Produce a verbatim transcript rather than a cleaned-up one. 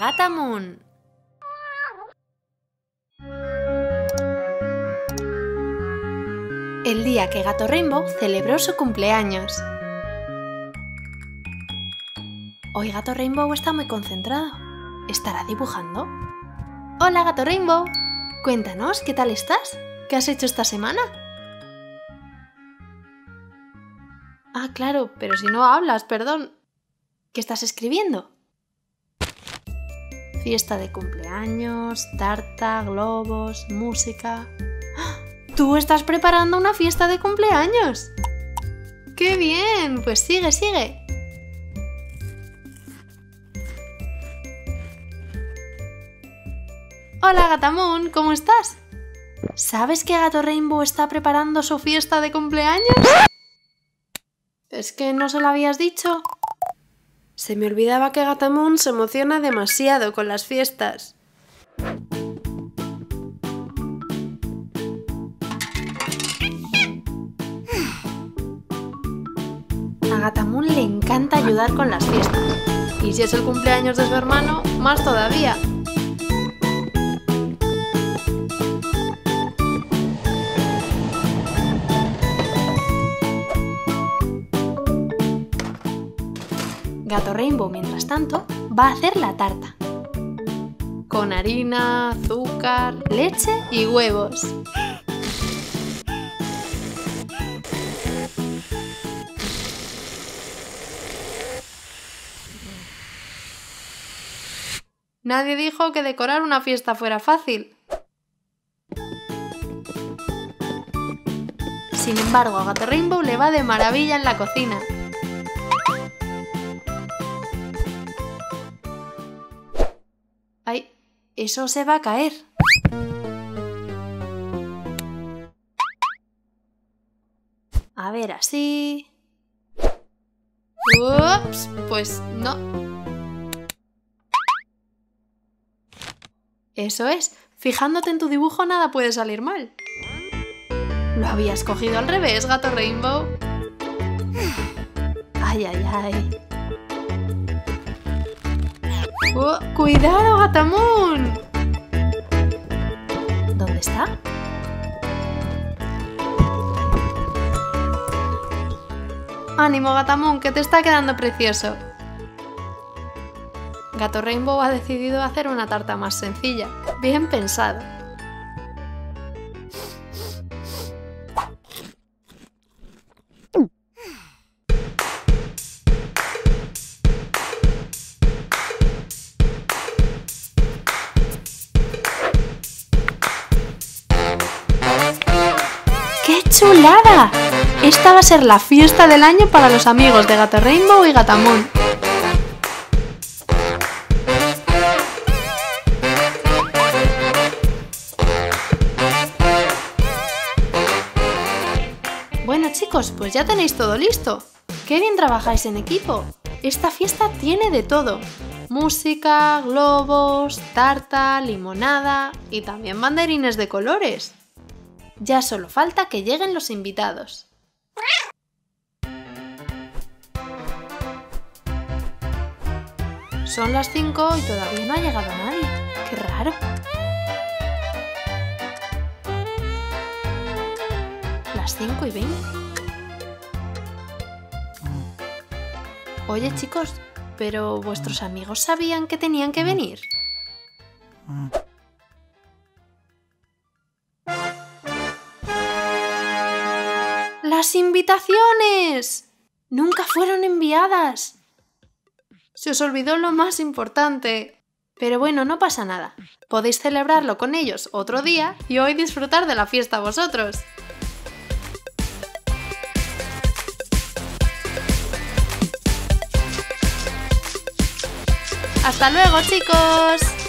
Gata Moon. El día que Gato Rainbow celebró su cumpleaños. Hoy Gato Rainbow está muy concentrado. ¿Estará dibujando? ¡Hola, Gato Rainbow! Cuéntanos, ¿qué tal estás? ¿Qué has hecho esta semana? Ah, claro, pero si no hablas, perdón. ¿Qué estás escribiendo? Fiesta de cumpleaños, tarta, globos, música... ¡Tú estás preparando una fiesta de cumpleaños! ¡Qué bien! Pues sigue, sigue. Hola, Gata Moon, ¿cómo estás? ¿Sabes que Gato Rainbow está preparando su fiesta de cumpleaños? ¿Es que no se lo habías dicho? Se me olvidaba que Gata Moon se emociona demasiado con las fiestas. A Gata Moon le encanta ayudar con las fiestas. Y si es el cumpleaños de su hermano, más todavía. Gato Rainbow, mientras tanto, va a hacer la tarta. Con harina, azúcar, leche y huevos. Nadie dijo que decorar una fiesta fuera fácil. Sin embargo, a Gato Rainbow le va de maravilla en la cocina. Ay, eso se va a caer. A ver, así... Ups, pues no. Eso es, fijándote en tu dibujo nada puede salir mal. Lo habías cogido al revés, Gato Rainbow. Ay, ay, ay... Oh, ¡cuidado, Gata Moon! ¿Dónde está? ¡Ánimo, Gata Moon, que te está quedando precioso! Gato Rainbow ha decidido hacer una tarta más sencilla. Bien pensado. ¡Chulada! Esta va a ser la fiesta del año para los amigos de Gato Rainbow y Gata Moon. Bueno, chicos, pues ya tenéis todo listo. ¡Qué bien trabajáis en equipo! Esta fiesta tiene de todo. Música, globos, tarta, limonada y también banderines de colores. Ya solo falta que lleguen los invitados. Son las cinco y todavía no ha llegado nadie. ¡Qué raro! Las cinco y veinte. Oye, chicos, ¿pero vuestros amigos sabían que tenían que venir? ¡Las invitaciones! ¡Nunca fueron enviadas! Se os olvidó lo más importante. Pero bueno, no pasa nada. Podéis celebrarlo con ellos otro día y hoy disfrutar de la fiesta vosotros. ¡Hasta luego, chicos!